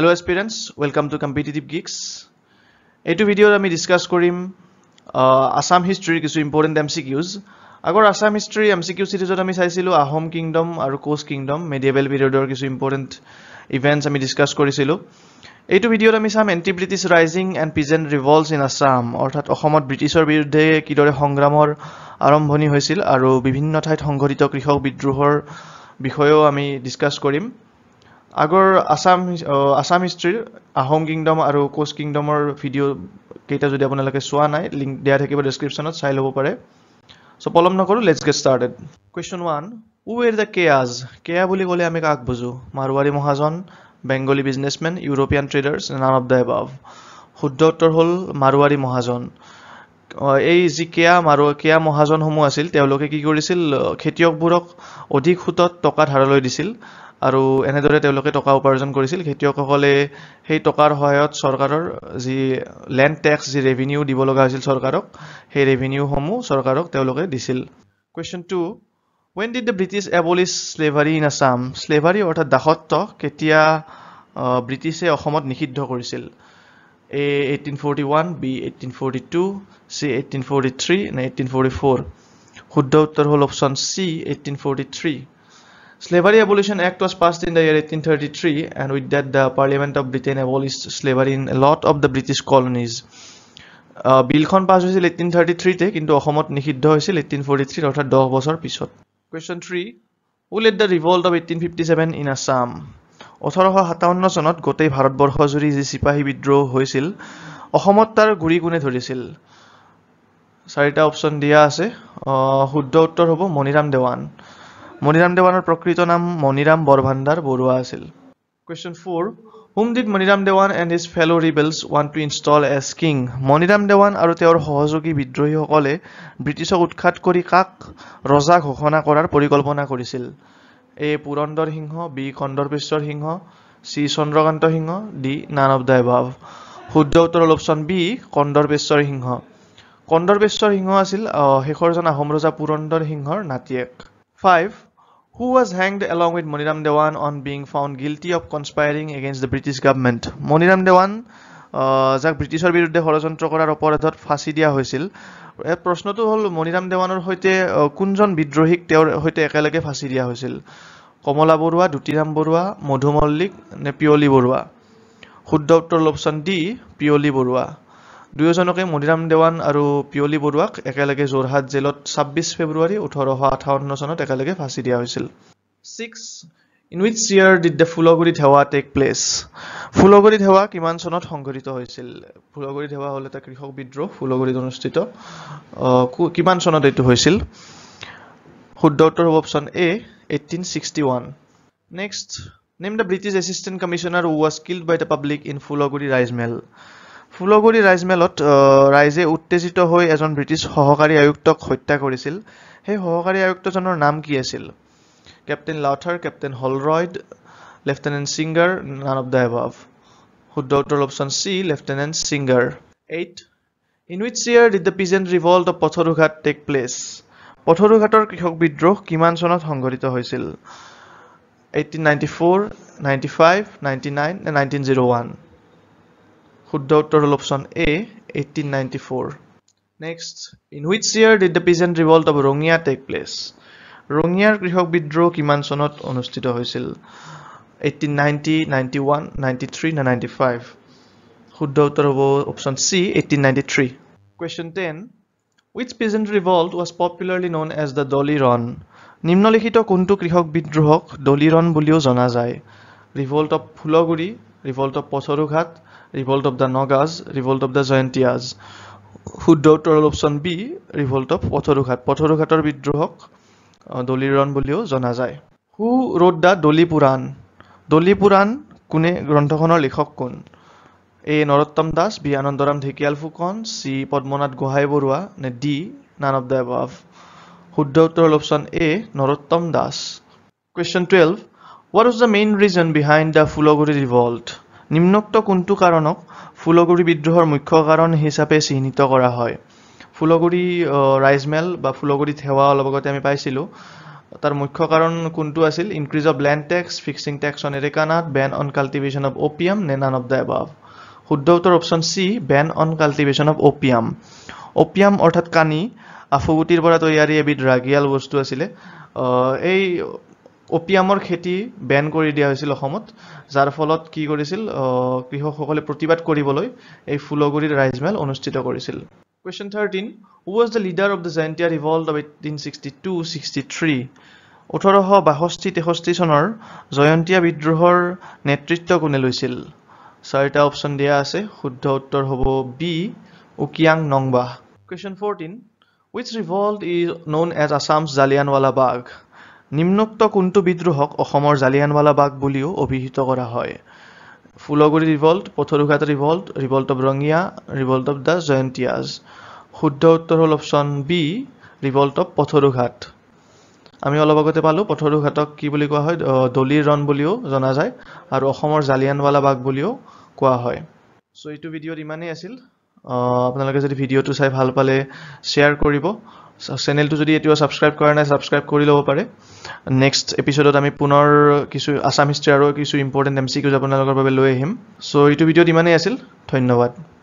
Hello aspirants, welcome to Competitive Geeks. In this video, we discuss Assam history, which is important MCQs. Agor Assam history MCQ series, we saisilu Ahom Kingdom or Coast Kingdom, medieval period or which important events we discuss korisilu. In this video, we saw anti-British rising and peasant revolts in Assam, or that Ahomot British or birudhe kidore hongramor arambhoni hoisil aru bibhinno thait honghorito krishok bidrohor bishoyo ami discuss korim. Agor Assam history, Ahom Kingdom aru Coast Kingdom or video keita jodi apunalake swa nai link dia thakibo description ot sai lobo pare. So polom nakoru, let's get started. Question 1, who were the Kayas? Kaya boli gole ami kaak buju? Marwari mohajon, Bengali businessmen, European traders, none of the above. Shuddha uttor hol Marwari mohajon. Ei ji Kaya Marwa Kaya mohajon homu asil teoloke ki korisil khetiyok burok odhik hutot toka dharaloi disil. আৰু এনেদৰে তেওঁলোকে টকা উপাৰ্জন কৰিছিল খেতিয়কসকলে সেই টকাৰ সহায়ত সরকাৰৰ যি ল্যান্ড ট্যাক্স যি ৰেভিনিউ দিব লগা হৈছিল সরকাৰক সেই ৰেভিনিউ সমূহ সরকাৰক তেওঁলোকে দিছিল question 2 when did the british abolish slavery in assam slavery অৰ্থাৎ দাসত্ব কেতিয়া ব্ৰিটিছে অসমত নিষিদ্ধ কৰিছিল a 1841 b 1842 c 1843 and 1844 শুদ্ধ উত্তৰ হ'ল অপচন c 1843 Slavery Abolition Act was passed in the year 1833 and with that the Parliament of Britain abolished slavery in a lot of the British colonies. Bill Khan passed in 1833 te kintu Ahomot nikhiddo hoisil 1843 orthat 10 bochor pisot. Question 3 Who led the revolt of 1857 in Assam? 1857 sonot gotei Bharatborsho juri ji sipahi bidroh hoisil Ahomot tar guri gune dhorisil. Sarita option dia ase shuddha uttor hobo Maniram Dewan. Maniram Dewanor prokrito naam Maniram Borbhandar Borua asil. Question 4. Whom did Maniram Dewan and his fellow rebels want to install as king? Maniram Dewan aru teor hohojogi bidrohihokole Britishok utkhat kori kak roja ghoshona korar porikolpona korisil. A. Purondor Hingho, B. Kandarpeswar Singha, C. Sondroganto Hingho, D. None of the above. Shuddha uttor hol option B. Kandarpeswar Singha. Kandarpeswar Singha asil hekhorjon Ahom roja Purondor Hinghor natiek. 5. Who was hanged along with Maniram Dewan on being found guilty of conspiring against the British government? Maniram Dewan, jak Britishor birudhe horojontra korar oporadhot phasi dia hoisil. E proshno tu hol Maniram Dewanor hoite kunjon bidrohik teor hoite ekelage phasi dia hoisil. Komola Burua, Dutiram Burua, Modhu Mollik, Nepioli Burua. Shuddha uttor option D, Pioli Burua. দুয়োজনকে মনিৰাম দেৱান আৰু পিয়লি বৰুৱাক একেলগে জোৰহাট জেলত 26 ফেব্ৰুৱাৰী 1858 চনত একেলগে ফাঁচি দিয়া হৈছিল 6 in which year did the Phulaguri Dhewa take place Phulaguri Dhewa কিমান চনত সংঘটিত হৈছিল Phulaguri Dhewa হল এটা কৃষক বিদ্ৰোহ ফুলগুৰিত অনুষ্ঠিত কিমান চনত এটো হৈছিল শুদ্ধ উত্তৰ হ'ব অপচন এ 1861 next name the british assistant commissioner who was killed by the public in Phulaguri rice mill Phulaguri rice millot raije uttejito hoi ejon british sohokari ayuktok hotta korisil he sohokari ayuktojonor naam ki asil captain lauter captain holroyd lieutenant singer none of the above shuddha uttor option c lieutenant singer 8 in which year did the peasant revolt of patharughat take place patharughator krishok bidroh kiman sonot hongorito hoisil 1894 95 99 and 1901 Shuddha uttor hol option A 1894 Next in which year did the peasant revolt of Rungia take place Rungiar krishok bidroh kiman sonot onustito hoisil 1890 91 93 and 95 Shuddha uttor hol option C 1893 Question 10 Which peasant revolt was popularly known as the Doli Ron Nimnolikhito kuntu krishok bidrohok Doli Ron bulio jana jay Revolt of Phulaguri Revolt of Patharughat Revolt of the Nagas, Revolt of the Jaintias. Shuddha uttor option B, Revolt of Patharughat. Patharughator bidrohok Doli Ron bulio jana jay. Who wrote the Doli Puran? Doli Puran kune gronthokhanor likhok kun? A. Narottam Das, B. anandaram dhikial fukan, C. padmanat gohai borua, ne D. None of the above. Shuddha uttor option A, Narottam Das. Question 12. What was the main reason behind the Phulaguri revolt? Nimnokto kuntu karonok Phulaguri bidrohor mukhya karon hisabe sihnito kora hoy Phulaguri rice mill ba Phulaguri Dhewa olabogote ami paisilu তার মুখ্য কারণ কোনটো আছিল increase of land tax fixing tax on এরিকানাট ban on cultivation of opium none of the above শুদ্ধ উত্তর option C ban on cultivation of opium opium অর্থাৎ কানি আফগুটির পৰা তৈয়াৰী এবিধ ৰাগিয়াল বস্তু আছিল এই ওপিয়ামৰ খেতি ব্যান কৰি দিয়া হৈছিল অসমত যাৰ ফলত কি কৰিছিল কৃষকসকলে প্ৰতিবাদ কৰিবলৈ এই ফুলগুৰিৰ ৰাইজমেল অনুষ্ঠিত কৰিছিল Question 13. Who was the leader of the Jaintia revolt of 1862-63? 1862-63 sonar Jaintia bidrohor netritto kone loisil. Sarita option dia ase shuddha uttor hobo B Ukiang Nongba. Question 14. Which revolt is known as Assam's Jallianwala Bagh? Nimnokto kuntu bidrohok Ohomor Jallianwala Bagh bulio obihito kora hoy. Phulaguri revolt, Patharughat revolt, revolt of Rungia, revolt of the Jaintias. Shuddha uttor hol option B, revolt of Patharughat. Ami olabagote palu Patharughatok ki boli koa hoy Doli Ron bolio jana jay aru Ohomor Jallianwala Bagh bolio koa hoy. So etu video imane asil. Apnaloke jodi video tu sai bhal pale share koribo. Channel to jodi etu subscribe kora nai subscribe kori lobo pare. Next episode ot ami punor kichu Assam history aro kichu important MCQ aponalokor babe loi ahim so etu video dimane asil dhonnobad